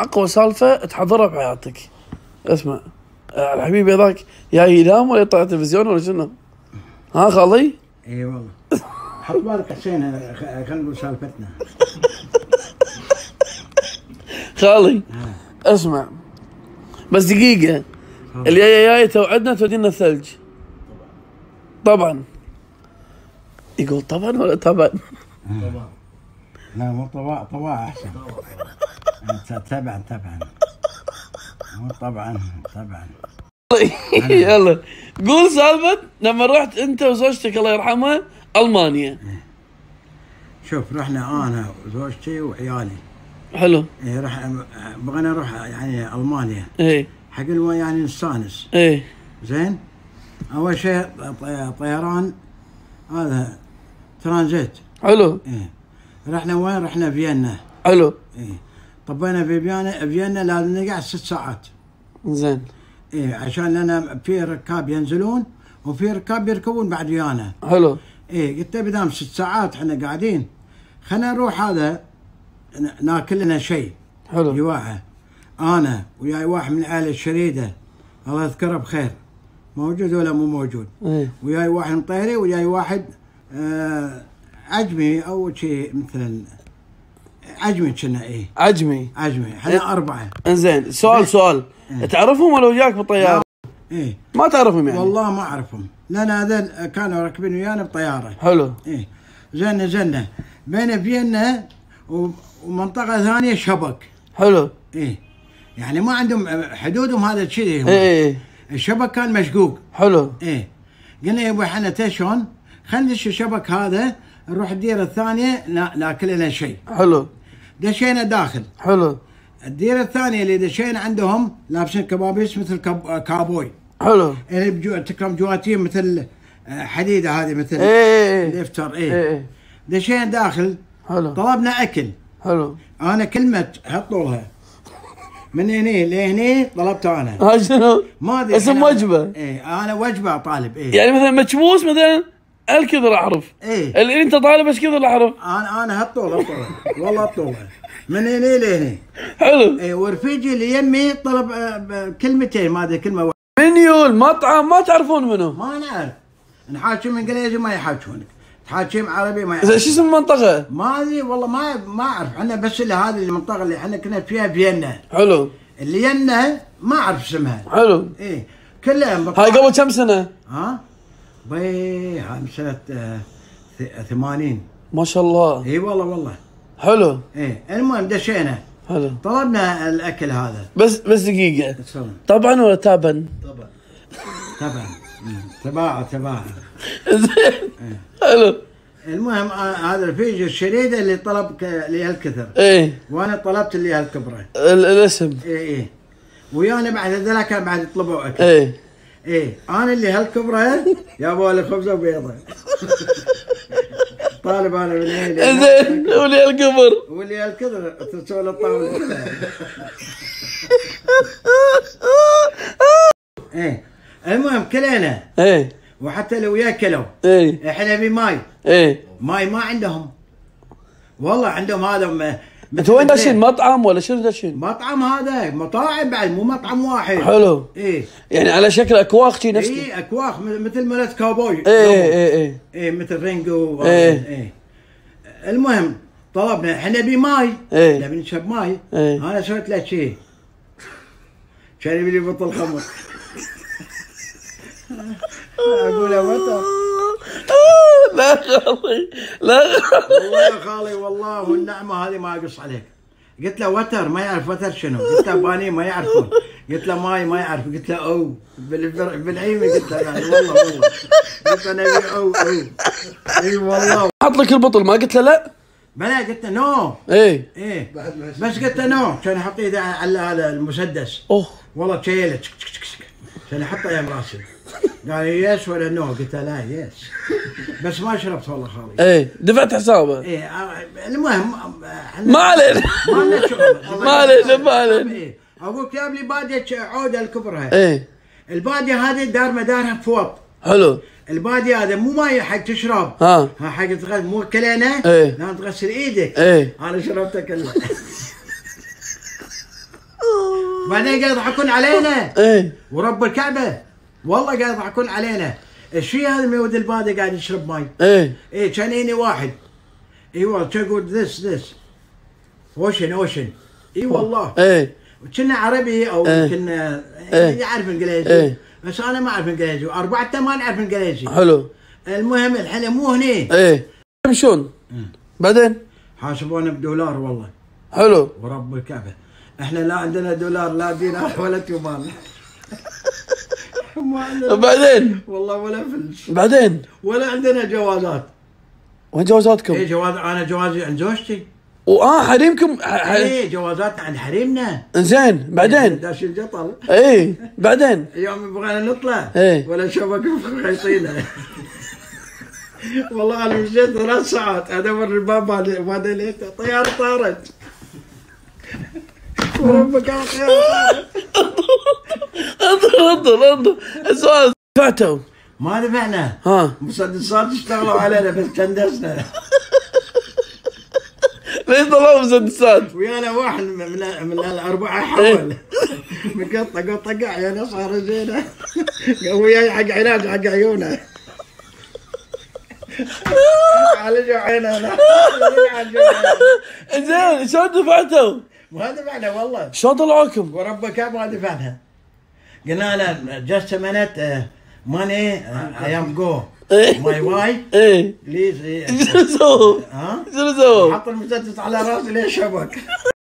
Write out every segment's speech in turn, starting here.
اقوى سالفه تحضرها بحياتك. اسمع الحبيبي هذاك جاي ينام ولا يطلع تلفزيون ولا شنو؟ ها خالي؟ اي والله. حط بالك حسين خلينا نقول سالفتنا. خالي اسمع بس دقيقه، اللي جايه توعدنا تودينا الثلج. طبعا يقول طبعا ولا طبعا؟ طبعا. لا مو طبعا، طبعا احسن. طبعا طبعا مو طبعا طبعا. يلا قول سالفه لما رحت انت وزوجتك الله يرحمها المانيا. شوف رحنا انا وزوجتي وعيالي. حلو. ايه بغينا نروح يعني المانيا. ايه حق يعني نستانس. ايه زين؟ اول شيء طيران هذا ترانزيت. حلو. ايه رحنا وين؟ رحنا فيينا. حلو. ايه طبينا في فيينا لازم نقعد 6 ساعات. زين. ايه عشان لنا في ركاب ينزلون وفي ركاب يركبون بعد ويانا. حلو. ايه قلت له بدام 6 ساعات احنا قاعدين خلينا نروح هذا ناكل لنا شيء. حلو. جواعه انا وياي واحد من عائله الشريده الله يذكره بخير، موجود ولا مو موجود؟ ايه وياي واحد مطيري وياي واحد عجمي او شيء مثل عجمي كنا. ايه عجمي احنا إيه؟ 4. انزين سؤال إيه؟ تعرفهم ولا وياك بالطياره؟ ايه ما تعرفهم يعني؟ والله ما اعرفهم لان هذول كانوا راكبين ويانا بالطياره. حلو. ايه زين نزلنا بين فيينا ومنطقه ثانيه شبك. حلو. ايه يعني ما عندهم حدودهم هذا الشيء. ايه الشبك كان مشقوق. حلو. ايه قلنا يا ابوي احنا تشون خلينا ندش الشبك هذا نروح الديره الثانيه ناكل لنا شيء. حلو. دشينا داخل. حلو. الديره الثانيه اللي دشينا عندهم لابسين كبابيس مثل كابوي. حلو. اللي تكرم جواتيم مثل حديده هذه مثل الافتر. ايه دشينا داخل. حلو. طلبنا اكل. حلو. انا كلمه هطولها من هني لهني طلبت انا. ها شنو؟ ما ادري اسم وجبه. ايه انا وجبه طالب. ايه يعني مثلا مكبوس مثلا الكذا اعرف. ايه اللي انت طالب ايش كذا اعرف. انا هالطول والله هالطول من هني لهني. حلو. ايه ورفيجي اللي يمي طلب كلمتين ما ادري كلمه واحده. منيو المطعم ما تعرفون منو؟ ما نعرف. نحاكم انجليزي ما يحاكونك. حاكم عربي ما يعرف. شو اسم المنطقة؟ ما ادري والله ما اعرف، احنا بس اللي هذه المنطقة اللي احنا كنا فيها فيينا. حلو. اللي ينا ما اعرف اسمها. حلو. ايه كلها هاي قبل كم سنة؟ ها؟ بي هاي سنة 80. ما شاء الله. اي والله والله. حلو. ايه المهم دشينا. حلو. طلبنا الاكل هذا. بس دقيقة. تفضل. طبعا ولا تابا؟ طبعا. طبعا. تباعة زين. حلو. المهم هذا الفيجي الشريده اللي طلب اللي هالكثر. ايه وانا طلبت اللي هالكبره. الاسم. ايه ويانا بعد هذول كان بعد يطلبوا اكل. ايه انا اللي هالكبره جابوا لي خبزه وبيضه. طالب انا من زين واللي هالكبر تسوي له الطاوله. ايه المهم كلينا. ايه وحتى لو وياه كلوا. ايه احنا بماي. ايه ماي ما عندهم والله، عندهم هذا انتوا وين داشين؟ مطعم ولا شنو داشين؟ مطعم، هذا مطاعم بعد مو مطعم واحد. حلو. ايه يعني على شكل اكواخ شي نفسه. ايه اكواخ مثل مالت كابوي. ايه مثل رينجو. ايه المهم طلبنا احنا بماي. ايه نبي نشرب ماي. ايه انا سويت له شي كان يبي لي بطل خمر. اقولها متى؟ لا خالي والله يا خالي والله والنعمه هذه ما اقص عليك. قلت له وتر، ما يعرف وتر شنو. قلت له بانيه ما يعرفون. قلت له ماي ما يعرف. قلت له او بالعيمه. قلت له والله قلت له نبي او. اي والله حط لك البطل. ما قلت له لا، بلا قلت له نو. ايه بس قلت له نو كان يحط ايده على هذا المسدس. اوه والله تشيله كان يحطه يم راسي. قال يس ولا نو؟ قلت له لا يس، بس ما شربت والله خالي. ايه دفعت حسابه. ايه المهم ما علينا ما علينا. ايه ابوك جاب لي باديه عوده لكبرها. ايه الباديه هذه دار مدارها فوط. حلو. الباديه هذا مو ماي حق تشرب. ها حق تغسل مو كلينا. ايه لازم تغسل ايدك. ايه انا شربتها كلها. وبعدين قاعد يضحكون علينا. ايه ورب الكعبه والله قاعد يضحكون علينا. الشيء هذا ما ود البادي قاعد يشرب ماي. ايه ايه كان هني واحد اي والله كان يقول ذس اوشن اي والله. ايه كنا عربي او كنا يعرف انجليزي. ايه بس انا ما اعرف انجليزي واربعتنا ما نعرف انجليزي. حلو. المهم الحين مو هني. ايه يمشون. بعدين حاسبونا بدولار والله. حلو. ورب الكعبه احنا لا عندنا دولار لا دينار ولا تيوبان. بعدين والله ولا فلس. بعدين ولا عندنا جوازات. وين جوازاتكم؟ اي جواز انا جوازي عند زوجتي. حريمكم اي جوازاتنا عند حريمنا. زين بعدين داش الجطل. اي بعدين يوم بغينا نطلع ولا شبك خيطينا. والله انا مشيت 3 ساعات ادور الباب بعدين لقيت الطياره طارت. وربك على خير. انظر السؤال دفعتوا؟ ما دفعنا. ها مسدسات اشتغلوا علينا بس كندسنا. ليش طلعوا مسدسات؟ ويانا واحد من الاربعه حول مقطع يا ناس خرجينا وياي حق علاج حق عيونه. عالجوا عينه. زين شلون دفعتوا؟ ما دفعنا والله. شلون طلعوكم؟ وربك ما دفعنا. قلنا انا جست منت ماني اي ام جو ماي واي. ايه بليز. شنو سووا؟ ها؟ شنو سووا؟ حط المسدس على راسي ليه شبك.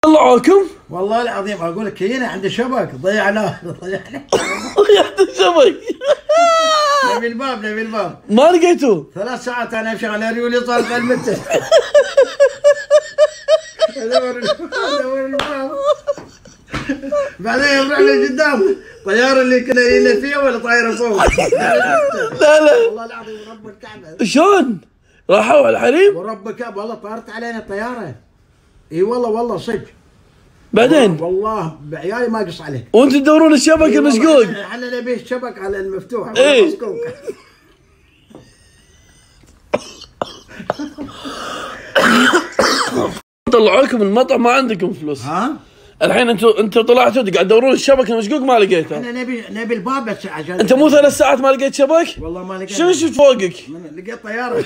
طلعوكم؟ والله العظيم اقول لك هنا عند الشبك ضيعناه. ضيعت الشبك. نبي الباب ما لقيته. 3 ساعات انا امشي على ريولي طال قلبته. ادور الباب. بعدين رحنا قدام الطياره اللي كنا جايين فيها ولا طايره فوق. لا والله العظيم رب الكعبه. شلون؟ راحوا على الحريم؟ ورب الكعبه والله طارت علينا الطياره. اي والله صدق. بعدين والله بعيالي ما اقص عليك. وانتم تدورون الشبك المشقوق. احنا نبي الشبك على المفتوح المشقوق. طلعوا لكم المطعم ما عندكم فلوس. ها؟ الحين انتم طلعتوا قاعد تدورون الشبك المشقوق ما لقيته. احنا نبي الباب بس عشان انت مو 3 ساعات ما لقيت شبك؟ والله ما لقيت. شنو شفت فوقك؟ لقيت طياره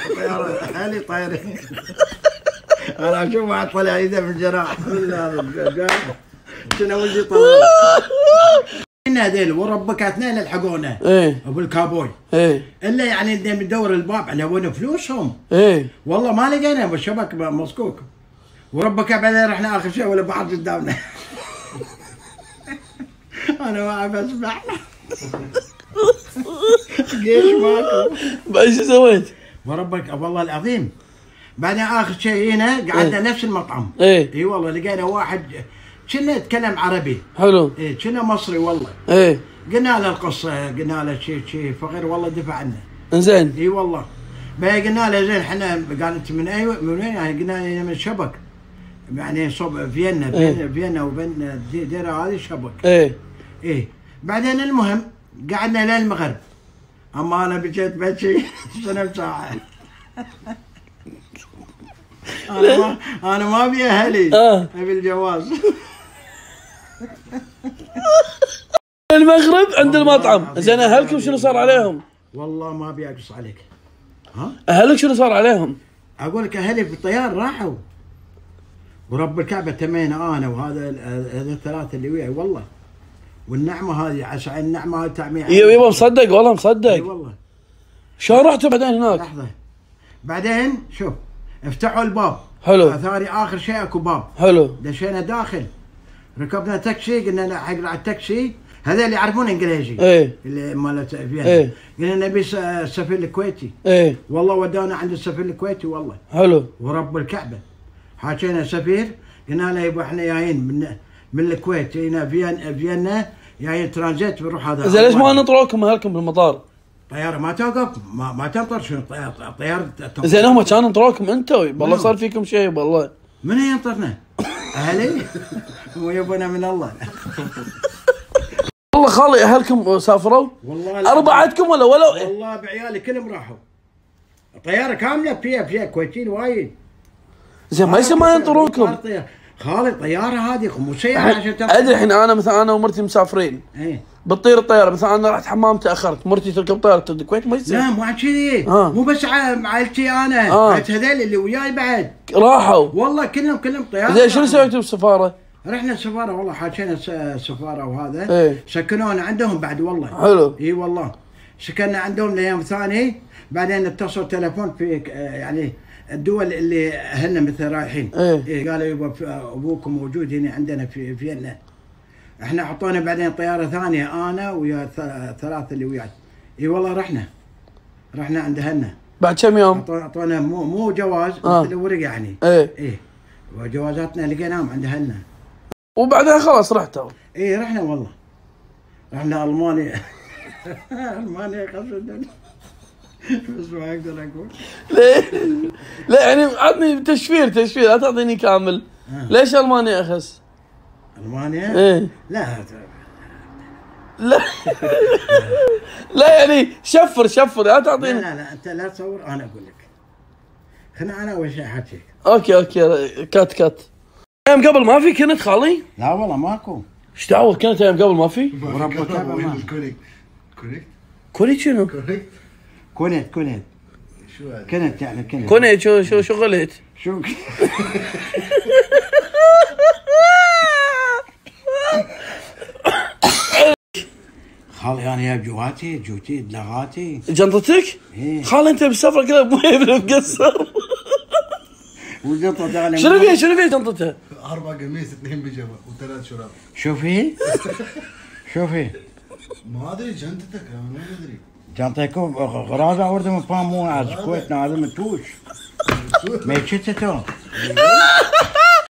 اهلي طايرين. انا اشوف واحد طلع ايده من الجراح. شنو ولدي طلع؟ احنا هذيل وربك اثنين لحقونا. ايه ابو الكابوي. ايه الا يعني ندور الباب احنا وين فلوسهم؟ ايه والله ما لقينا الشبك مسكوك. وربك بعدين رحنا اخر شيء ولا بحر قدامنا. انا واقف اسمع. قيش ماكو. بعدين شو سويت؟ وربك والله العظيم بعدين اخر شيء هنا قعدنا نفس المطعم. ايه اي والله لقينا واحد كنا يتكلم عربي. حلو. اي كنا مصري والله. ايه قلنا له القصه قلنا له شيء فقير والله دفع عنا. انزين. اي والله بعدين قلنا له زين احنا قال انت من وين؟ يعني قلنا له من شبك يعني صوب فيينا. فيينا وبين الديره هذه شبك. ايه ايه بعدين المهم قعدنا لين المغرب. اما انا بجيت بشي صنم ساعه. أنا ما أبي أهلي. أبي الجواز. المغرب عند المطعم. زين أهلكم شنو صار عليهم؟ والله ما أبي أقص عليك. ها؟ أهلك شنو صار عليهم؟ أقول لك أهلي في الطيار راحوا. ورب الكعبة تمينا أنا وهذا الثلاثة اللي وياي والله. والنعمة هذه عشان النعمة هذه تعميها. يبا مصدق والله مصدق. اي والله. شلون رحتوا بعدين هناك؟ لحظة. بعدين شوف. افتحوا الباب. حلو. اثاري اخر شيء اكو باب. حلو. دشينا داخل ركبنا تاكسي قلنا حق على التاكسي هذا اللي يعرفون انجليزي. ايه اللي مالت فيها. ايه قلنا نبي السفير الكويتي. ايه والله ودانا عند السفير الكويتي والله. حلو. ورب الكعبه حاكينا سفير قلنا له يبا احنا جايين من الكويت هنا فيينا جايين ترانزيت بنروح هذا. زين ليش ما نطروكم اهلكم بالمطار؟ الطيارة ما توقف ما تنطر شنو الطيارة تنطر. زين هم كانوا انطروكم انتم والله صار فيكم شيء والله. من ينطرنا؟ اهلي ويبونا من الله. والله خالي اهلكم سافروا؟ والله اربعتكم ولا والله بعيالي كلهم راحوا. الطيارة كاملة فيها كويتيين وايد. زين ما يصير ما ينطرونكم. خالد طياره هذه 15000. ادري الحين انا مثلا انا ومرتي مسافرين. ايه بتطير الطياره مثلا انا رحت حمام تاخرت، مرتي تركب طياره الكويت ما يصير. لا مو عن كذي، مو بس عائلتي انا، هذول اللي وياي بعد راحوا والله كلهم طياره. زين شنو سويتوا بالسفاره؟ رحنا السفاره والله حاكينا السفاره وهذا. ايه سكنونا عندهم بعد والله. حلو. اي والله سكننا عندهم ليوم ثاني، بعدين اتصل تلفون في يعني الدول اللي اهلنا مثل رايحين. إيه قالوا يبا ابوكم موجود هنا عندنا في فيينا. احنا اعطونا بعدين طياره ثانيه انا ويا ثلاثه اللي وياي. اي والله رحنا عند اهلنا. بعد كم يوم؟ اعطونا مو جواز مثل ورقه يعني. ايه وجوازاتنا لقيناهم عند اهلنا. وبعدها خلاص رحتوا؟ ايه رحنا والله. رحنا المانيا. المانيا قصدنا. بس ما اقدر اقول. ليه؟ لا يعني عطني تشفير لا تعطيني كامل. ليش المانيا اخس؟ المانيا؟ ايه لا لا يعني شفر لا تعطيني. لا انت لا تصور انا اقول لك. خلنا انا اول شيء احكيك. اوكي كات. ايام قبل ما في كنت خالي؟ لا والله ماكو. ايش دعوه كنت ايام قبل ما في؟ كونيت شنو؟ كونيت شو هذا؟ كنت يعني كونيت شو غليت؟ شو خالي انا جايب جواتي بلاغاتي جنطتك؟ ايه خالي انت بالسفره كلها مقصر. وجنطته انا شنو فيها جنطته؟ 4 قميص 2 بيجامه و3 شراب. شو فيه؟ ما ادري جنطتك انا ما ادري. جنطتكم غرازه اورده من فام مو عاد كويت نازل من توش. ما يشتتون.